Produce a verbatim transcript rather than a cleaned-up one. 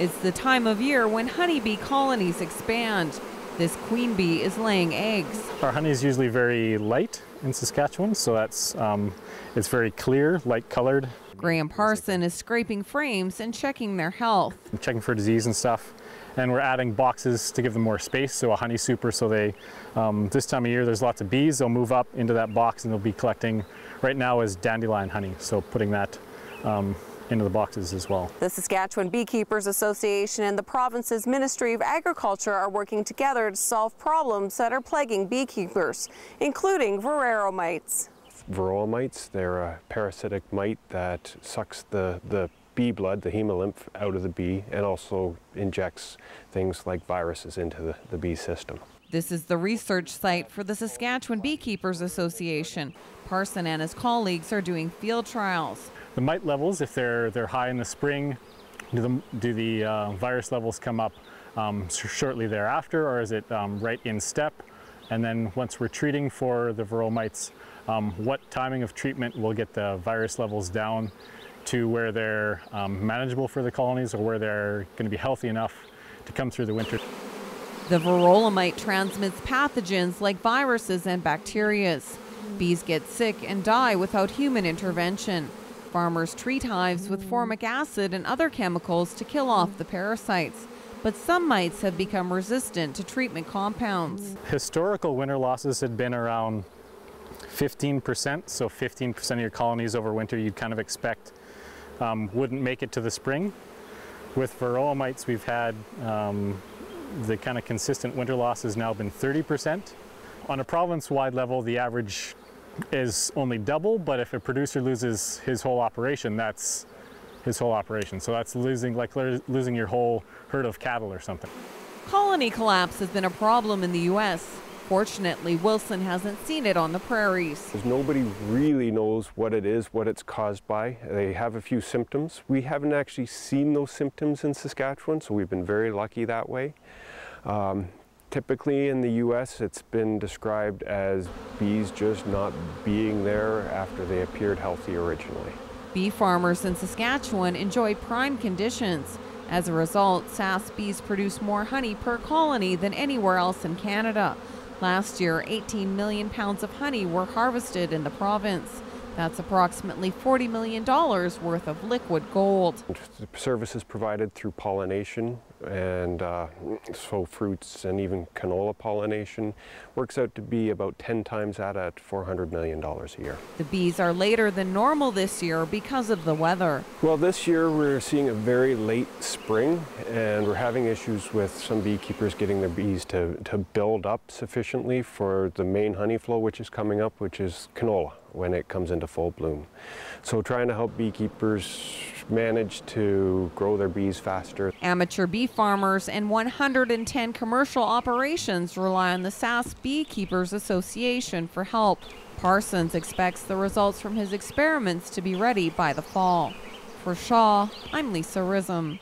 It's the time of year when honeybee colonies expand. This queen bee is laying eggs. Our honey is usually very light in Saskatchewan, so that's um, it's very clear, light-colored. Graham Parson is scraping frames and checking their health. I'm checking for disease and stuff, and we're adding boxes to give them more space, so a honey super, so they, um, this time of year there's lots of bees, they'll move up into that box and they'll be collecting, right now is dandelion honey, so putting that um, into the boxes as well. The Saskatchewan Beekeepers Association and the province's Ministry of Agriculture are working together to solve problems that are plaguing beekeepers, including varroa mites. Varroa mites, they're a parasitic mite that sucks the, the bee blood, the hemolymph, out of the bee and also injects things like viruses into the, the bee system. This is the research site for the Saskatchewan Beekeepers Association. Parson and his colleagues are doing field trials. The mite levels, if they're, they're high in the spring, do the, do the uh, virus levels come up um, shortly thereafter, or is it um, right in step? And then once we're treating for the varroa mites, um, what timing of treatment will get the virus levels down to where they're um, manageable for the colonies, or where they're going to be healthy enough to come through the winter. The varroa mite transmits pathogens like viruses and bacteria. Bees get sick and die without human intervention. Farmers treat hives with formic acid and other chemicals to kill off the parasites, but some mites have become resistant to treatment compounds. Historical winter losses had been around fifteen percent, so fifteen percent of your colonies over winter you'd kind of expect um, wouldn't make it to the spring. With varroa mites, we've had um, the kind of consistent winter loss has now been thirty percent. On a province-wide level, the average is only double, but if a producer loses his whole operation, that's his whole operation. So that's losing, like losing your whole herd of cattle or something. Colony collapse has been a problem in the U S Fortunately, Wilson hasn't seen it on the prairies. Nobody really knows what it is, what it's caused by. They have a few symptoms. We haven't actually seen those symptoms in Saskatchewan, so we've been very lucky that way. Um, Typically in the U S it's been described as bees just not being there after they appeared healthy originally. Bee farmers in Saskatchewan enjoy prime conditions. As a result, Sask bees produce more honey per colony than anywhere else in Canada. Last year, eighteen million pounds of honey were harvested in the province. That's approximately forty million dollars worth of liquid gold. Services provided through pollination, and uh, so fruits and even canola pollination works out to be about ten times that at four hundred million dollars a year. The bees are later than normal this year because of the weather. Well, this year we're seeing a very late spring, and we're having issues with some beekeepers getting their bees to, to build up sufficiently for the main honey flow, which is coming up, which is canola, when it comes into full bloom. So trying to help beekeepers manage to grow their bees faster. Amateur bee farmers and one hundred ten commercial operations rely on the Sask Beekeepers Association for help. Parsons expects the results from his experiments to be ready by the fall. For Shaw, I'm Lisa Risom.